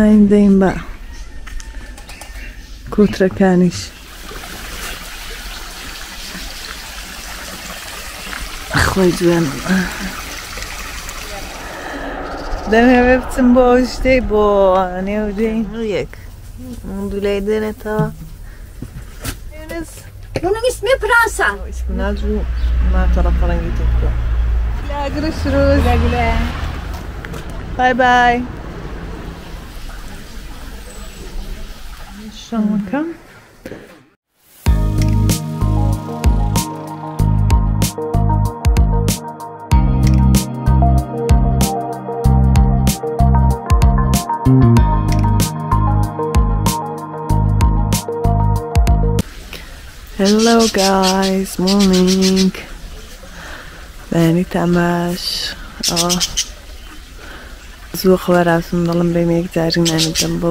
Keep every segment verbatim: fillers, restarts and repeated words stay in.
هاي دايم بقى كترة كانش اخوي canım. Demek hepsini boştay bu. Ne ödeyim? Uyuk. Munduleyde ne ta? Yunus. Bunun ismi Pransa. İsmi Nazu. Bunlar tarafından getirdi. Güle görüşürüz. Güle güle. Bye bye. Şamaka. Hello guys, morning. Ben Tamash. Ah, زوق وراسم ضلم بيميك تعرفين عن الجنبو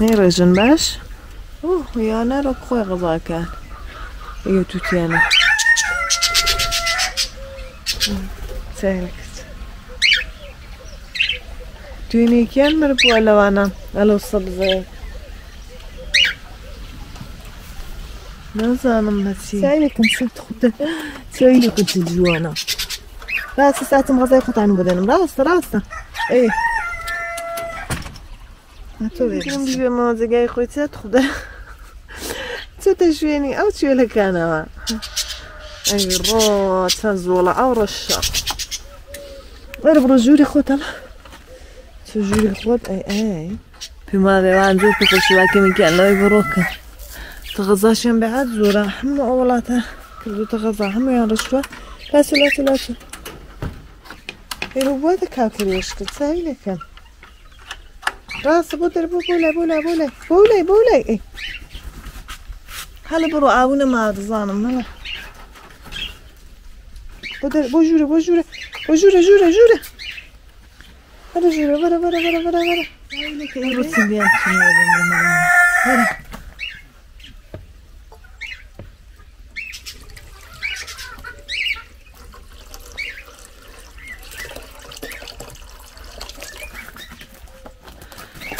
نيرو جنباش اوه يا نيرو خوي غزا كان ايو توتيانا تاهلك تويني كان مربوع لوانا الو الصبزة نازا نمتي سايلك نسيت خد سايلك تجوانا راس ساعة مغزى يقطع عن بدنم راس راس ايه هاتولي جنبي ما زقاي خويتي تخد تتا شويني او تشوي لك انا اي رو تنزولا او رشا غير برجولي خوتها تجيب الخوات اي اي فيما ديوان زيت تخشوا كم كان الله يبروك تغزاش بعد زوره حمو اولاتها كلو تغزا حمو يا رشوه لا لا لا اي هو هذاك هاكلوش تسايلك راس بوتر بولا بولا بولا بولا بولا اي هلا برو عاونا مع ظانم هلا بوتر بوجوره بوجوره بوجوره جوره جوره برا جيبه برا برا برا برا برا ايه بتسيبيها برا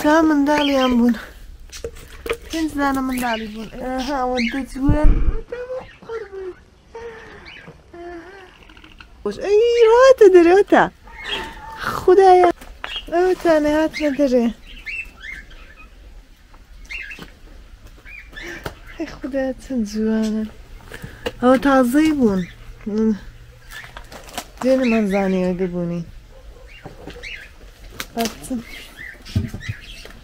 تا مندالي ينبون تنزلنا مندالي ينبون اها وديت وين وش اي هاتا دري هاتا خدايا او تاني هات ندري اي خدايا تنزوانا او تعظيمون ديني منزاني يقبوني هاتن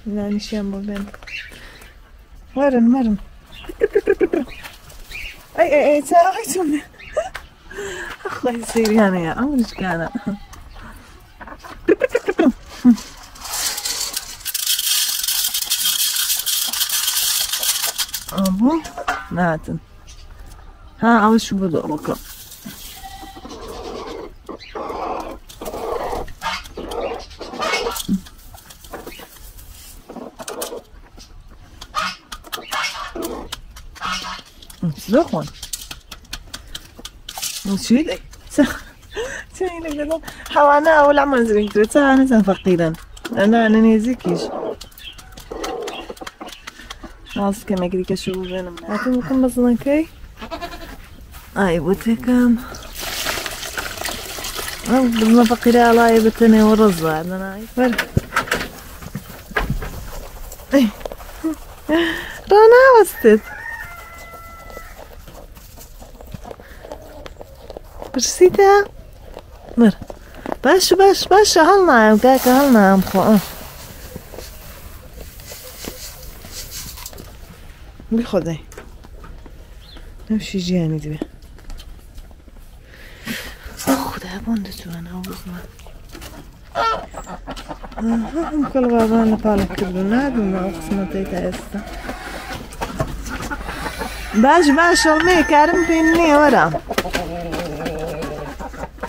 ناني شامبو بين مرن مرن اي اي اي تاعيتوني الله يصير يعني يا عمري كان أبو ناتن ها عاوز شو بدو أروكا زخون نشيدك حوانا أول عمل زريكتر تساعة نسان فقيرا أنا أنا نيزيكيش عاص كما كديك شو بينا هاتي مقمصنا كي آي بوتيكام بدنا فقيرا على يبتني ورزة عندنا آي فرق رانا وستت برسيتها مر باش باش باش هلنا يا مكاكا هلنا يا مخو بيخدي نمشي جياني دبي اخدي bunde ću ga na ovu zmanu. Kolova bana pala krdu nadima, ako smo te testa. Baš, baš, ali mi karampin nije oram.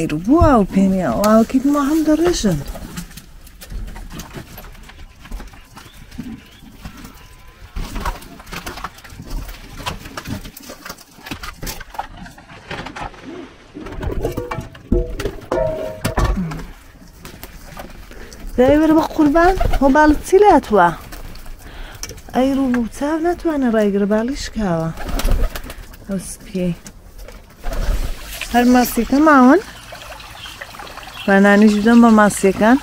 يربوها وبيني الله أكيد ما عم درجن. دايما بقربان هو بالتلات وا. أيربو تابنات وأنا رايق رباليش كوا. أوسبي. هالماسي كمان. بنانیش بدم با ماسی کن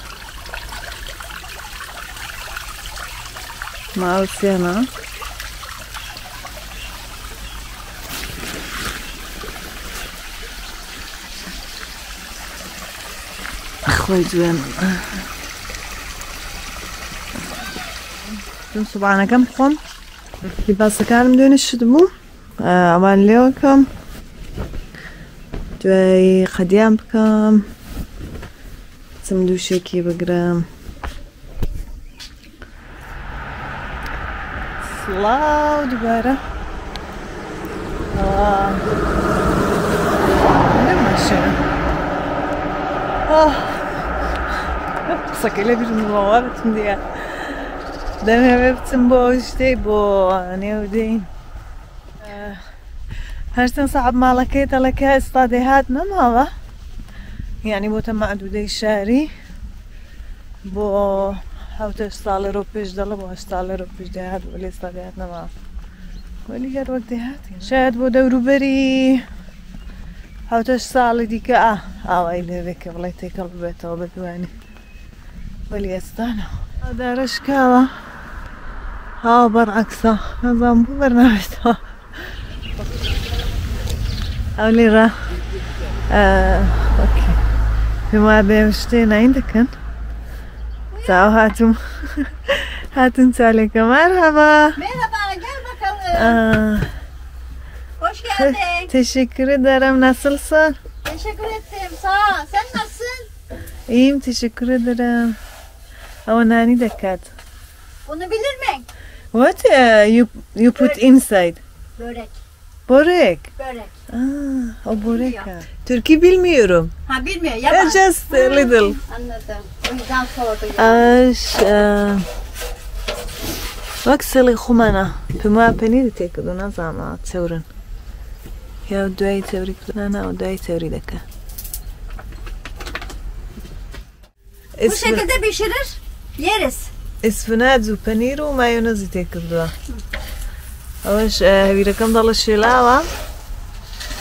ماوسیه نه خوی جویم دم صبحانه کم خون لباس کارم دونش شد مو آبان لیو کم جوی خدیم کم سمدوشكي بجرام سلاو دوباره آه نمشي آه سكيلة بالموارد مديا دمي بتنبوش تيبو أنا ودين هرتن صعب مالكيت لك هاستاديهات نم هذا يعني بو تم معدودي شعري بو حوت اشتغل روبيش دلا بو اشتغل روبيش دهات ولي استغياتنا معه ولي هر وقت دهات شاهد بو دورو بري حوت اشتغل ديك اه او ايلي بك بلاي تيكل ببيته وبدواني ولي استانا هذا رشكاوة هاو برعكسة نظام بو برنامج ده اولي را اوكي ما بيمشتين عندكن تعو هاتم هاتم تعليك مرحبا مرحبا gel bakalım hoş geldin teşekkür ederim nasılsın teşekkür ederim sağ ol sen nasılsın iyiyim teşekkür ederim ama nani dikkat onu bilir miyim what uh, you you put börek. Inside börek börek börek Ah, o bureka. Türkçe bilmiyorum. Ha bilmiyor. Yaban. Just a little. Anladım. O yüzden sordum. Aş. Vakseli xumana. Puma peniri tekdu ne zaman çevirin. Ya odayı çevirip ana odayı çevirdek. Bu şekilde pişirir, yeriz. İsfinazu peniri ve mayonezi tekdu. Aş, bir rakam dalı şilava.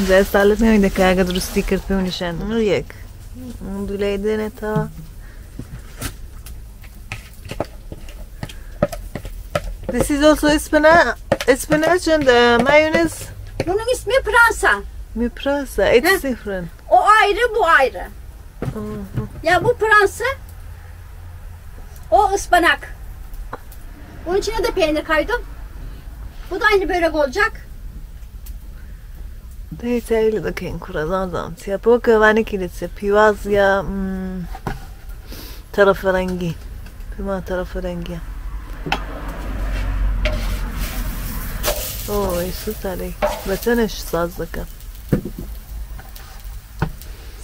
زي استعلت نهي دكا قدر ستيكر فيوني شان وياك منذ ليدين اتا This is also spinach spinach and uh, mayonnaise Bunun ismi pırasa Pırasa, it's different O ayrı bu ayrı uh-huh. Ya bu pırasa O ıspanak Bunun içine de peynir koydum Bu da aynı börek olacak They tell the king kurazan. Sia poca vani kilitse piwazia tarafarangi. Pima tarafarangi. Oh, isu tari. Vatanış sazlıka.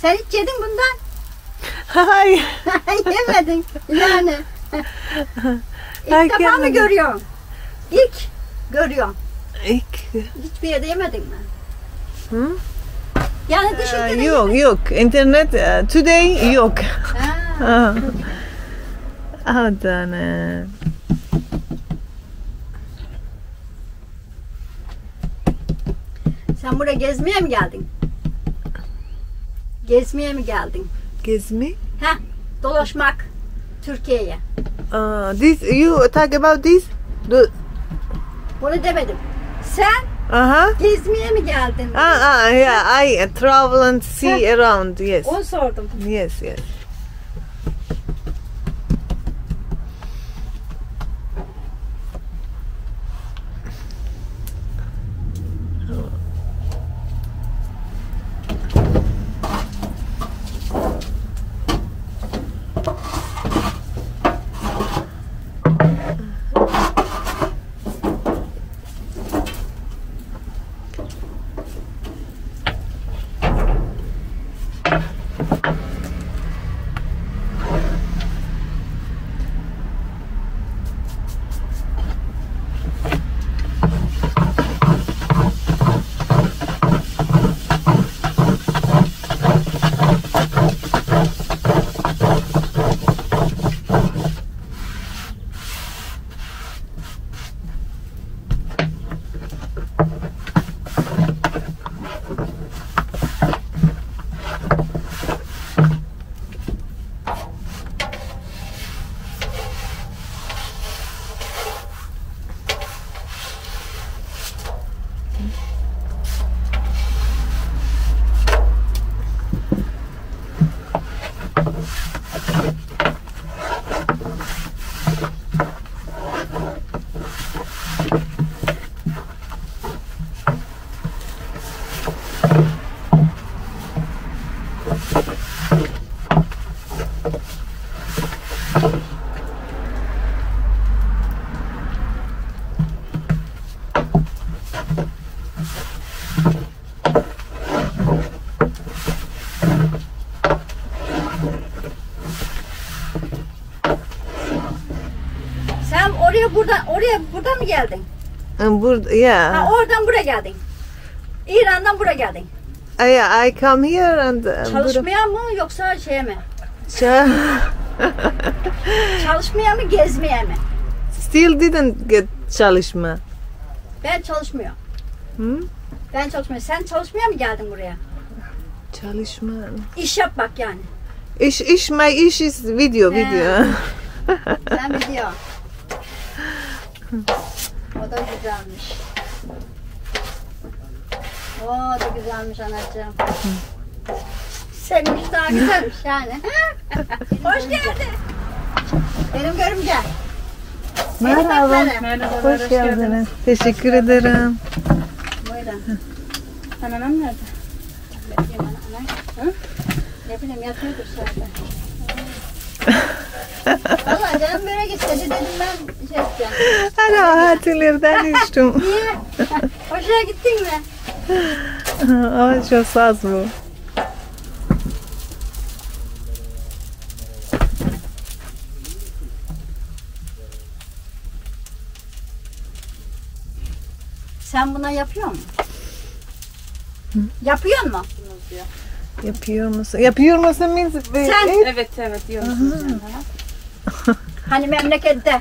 Sen hiç yedin bundan? Hayır. Yemedin. Yani. İlk defa mı görüyorum? İlk görüyorum. İlk. Hiçbir yerde yemedin mi? Hmm? Yani dışarıda yok yok internet uh, today yok. Ha. Adana. Sen buraya gezmeye mi geldin? Gezmeye mi geldin? Gezmek. Heh, dolaşmak Türkiye'ye. Uh, this you talk about this? The... Bunu demedim. Sen uh-huh. gezmeye mi geldin? Ah uh ah -huh, yeah, I travel and see Heh. around. Yes. Onu sordum. Yes, yes. Burada, oraya, burada mı geldin? Burada, yeah. Ha, oradan buraya geldin. İran'dan buraya geldin. Yeah, I come here and... Uh, Çalışmaya mı yoksa şeye mi? Çalışmaya mı, gezmeye mi? Still didn't get çalışma. Ben çalışmıyorum. Hmm? Ben çalışmıyorum. Sen çalışmaya mı geldin buraya? Çalışma. İş yapmak yani. İş, iş, my iş is video, He. video. Ben video. O da güzelmiş. O da güzelmiş anacığım. Senin iş daha güzelmiş yani. Hoş geldin. Benim görümce. Merhaba. Merhaba. Hoş, hoş geldiniz. geldiniz. Teşekkür hoş ederim. Buyurun. Sen anam nerede? Bekleyeyim anam. Ne bileyim yatıyordur zaten. Valla canım böyle istedi dedim ben şey yapacağım. Ana hatırlardan düştüm. Niye? Hoşuna gittin mi? Ama çok saz bu. Sen buna yapıyor musun? Hı? Yapıyor musun? Yapıyor musun? Yapıyor musun? Sen? Evet evet yapıyorum. Hani memlekette.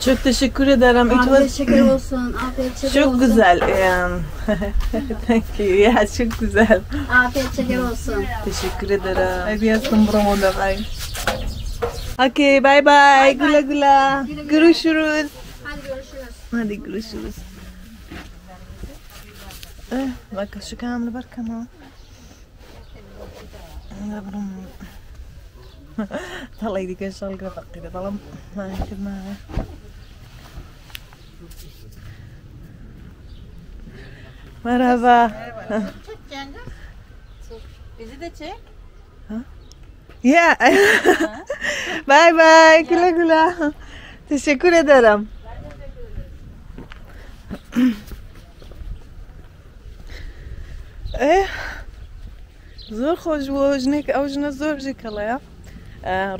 Çok teşekkür ederim. Afiyet şeker olsun. Afiyet şeker çok olsun. Güzel. Thank you. Yeah, çok güzel. Afiyet şeker olsun. Teşekkür ederim. Abiyetim burada bay. Okay, bye bye. Güle güle. Görüşürüz. Hadi görüşürüz. Hadi görüşürüz. Eh, bak şu kamera var kamera. طلع يديك ان شاء الله قرا كذا طالما ما يمكن معايا مرحبا bizi de çek ha ya bay bay güle güle teşekkür ederim eh zor hoş vojnik avjna zor jikala ya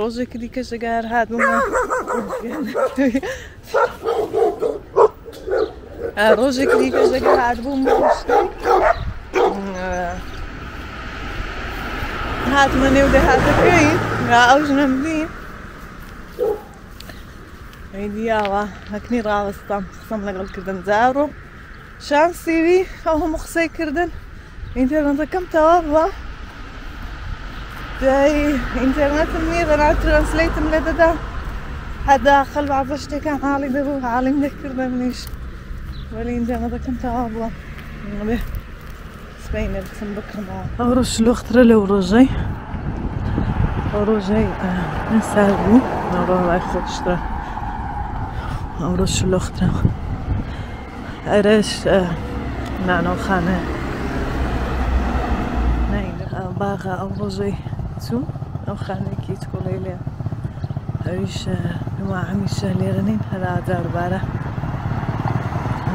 روزی که دیگه شگر هات مامان roze klieven zeggen waar het woont moest. Gaat me nu de harde kei, ja als je hem ziet. هيدياوا هكني راس طم خصم لغل كردن زارو شان سيبي او مخسي كردن انترنت كم توابا داي انترنت مني غنع ترانسليت ملدا دا هذا خلو عبشتي كان عالي بروح عالي مذكرنا منيش ولي انترنت كم توابا نبي سبين القسم بكرة اورش لوختر لو رجي ورجي نسالو نروح ناخذ شترا أورش الأخرى أرش نعنو خانة نعم باغا أورجي تو أو خانة كي تقولي لي أرش نوع عمي الشهلي غنين هلا دار بارا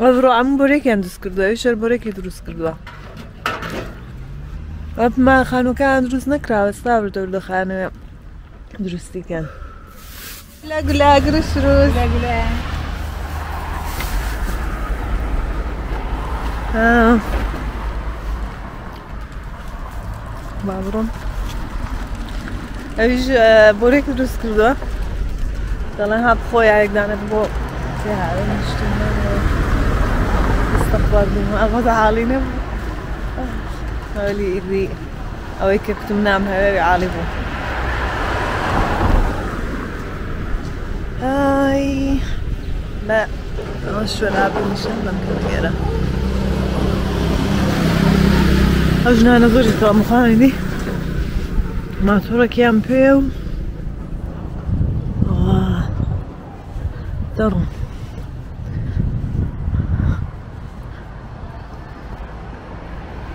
أبروعم بوريك يندوز كردوا يشار بوريك يدروز كردوا أبما خانو كان دروز نكرا وستابر دولو خانو دروستي كان لا قلا قرش روز لا قلا ها بابرون ايش بوريك روز كردوا طلعها بخويا هيك دعنا بو فيها نشتمنا استقبال منهم اغاظ عالينا هولي الريق او هيك كنت منام هولي عالي بو هاي لا شو العبي مش هلا مكميرة أجنا نظري طبعا مخاني مع ترك يامبيو ترى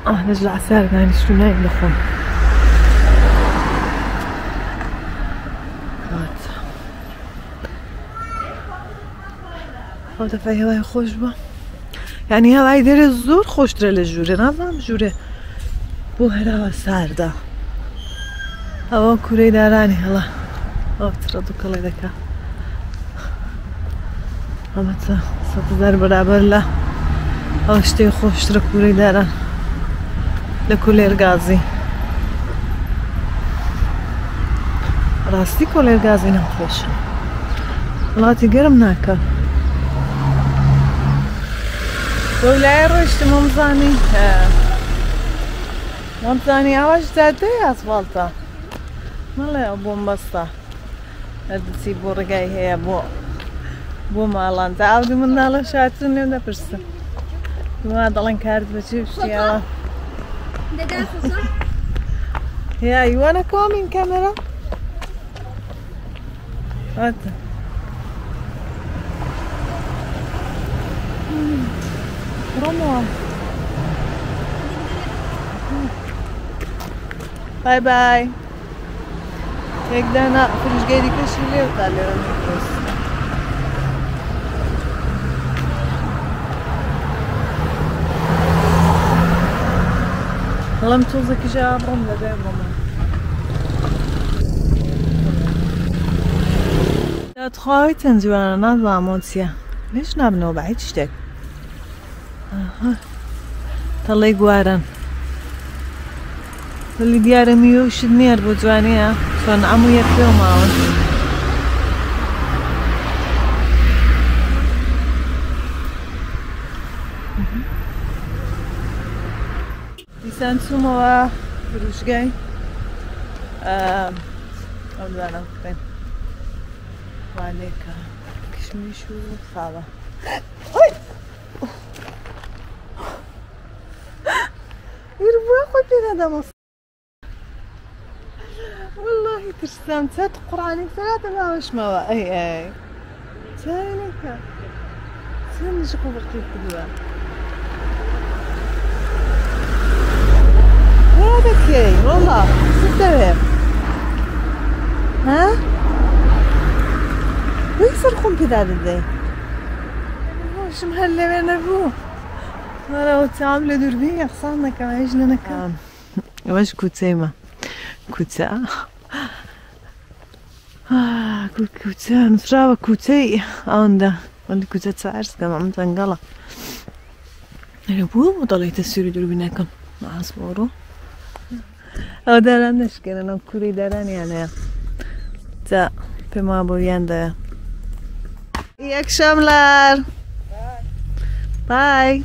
اه نرجع سارة يعني شو نايم لخم او دفعه هوای خوش با یعنی هوای در زور خوش در لجوره نظام جوره بو هرا و سرده هوا کوره درانی هلا او ترا دو کلی دکا اما تا سطح در برابر لا او شتی خوش در کوره دران لکولر گازی راستی کولر گازی نم خوش لاتی گرم نکا ولا روشت ممزاني ممزاني عواش تاتي اسفلطة مالا ابو مبسطة ادتي بو رقاي هي بو بو مالان تعاودي من نالا شاتني ودا برسة ما ضلن كارت بشوف شيا يا you wanna come in camera what باي باي هيك دهنا فرش قاعد يكشف لي وطالع الميكروس والله متوزك جاب رملة دايما لا تخاي تنزل على نظام مونسيا ليش نابنو بعيد شتك طلعي قوارن اللي دياري ميو شدني البوزوانية شون عمو يكفيو معون نتوما راه درتش كاع ا والله انا طيب وعليك كشميش وصابه يربوا خوتي هذا والله ترسمت سات قراني ثلاثه ما واش ما اي اي ثانيك ثاني شكون برتي الدواء هذا كاين والله ستة آلاف ها وين سرقهم كذا بالذات واش مهلا انا بو راه تعاملوا دربيه خصنا كما جينا انا كان واش كوتيمه كوتا اه كوتا نشرب كوتي اوندا عندي كوتا تعرس كما عم تنقلق انا بو وضليت السير دربيناكم مع صورو او درانه شكرا انا كوري دراني انا تا بما بويندا اي اكشاملار باي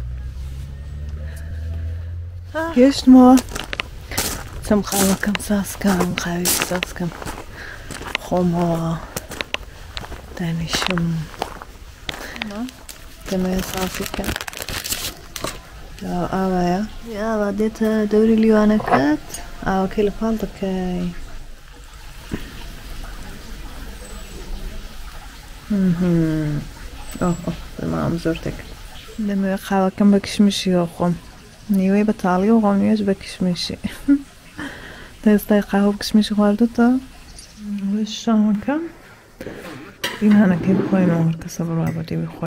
كيش مو تم خاوكم ساسكم خاوي ساسكم خوما دانيشم تمام ساسكم يا آبايا يا بديت دوري اليوم كات أو كل فندق همم أوه أوه تمام زرتك لما خاوكم بكشمشي ياخوم نيوي بطالي وغنيوش بكشمشي تستطيع قهوة بكشمشي والدته وش شامكم إن أنا كيف خوي نور كسب الرابط يبي خوي